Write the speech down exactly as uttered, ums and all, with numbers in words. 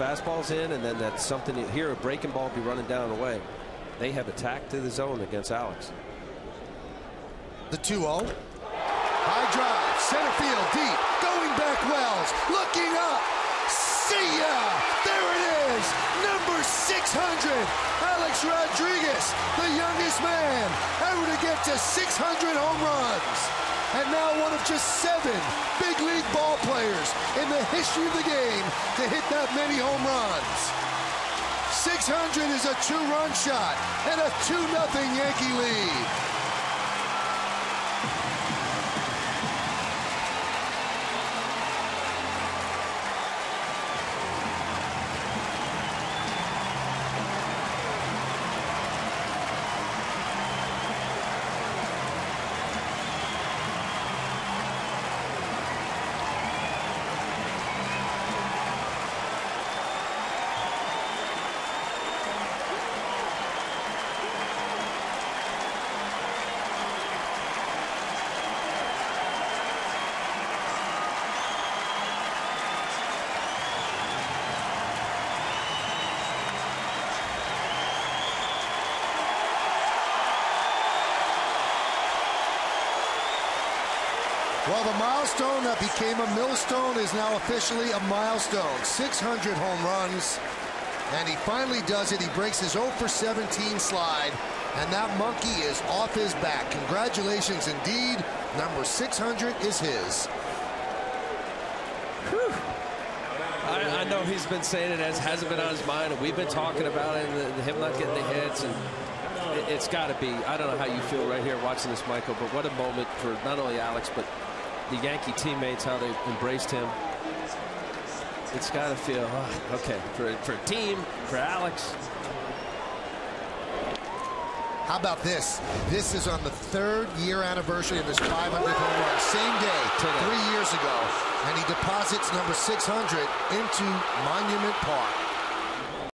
fastball's in, and then that's something you hear a breaking ball be running down and away. They have attacked to the zone against Alex. The two oh. High drive, center field, deep, going back Wells, looking up. See ya! There it is! Number six hundred, Alex Rodriguez, the youngest man ever to get to six hundred home runs. And now one of just seven big league ball players in the history of the game to hit that many home runs. six hundred is a two-run shot and a two nothing Yankee lead. Well, the milestone that became a millstone is now officially a milestone. six hundred home runs, and he finally does it. He breaks his oh for seventeen slide, and that monkey is off his back. Congratulations indeed. Number six hundred is his. Whew. I, I know he's been saying it, as hasn't been on his mind, and we've been talking about it, and him not getting the hits, and it, it's got to be. I don't know how you feel right here watching this, Michael, but what a moment for not only Alex, but the Yankee teammates, how they embraced him. It's got to feel, oh, okay, for, for a team, for Alex. How about this? This is on the third year anniversary of his five hundredth home run. Same day, three years ago, and he deposits number six hundred into Monument Park.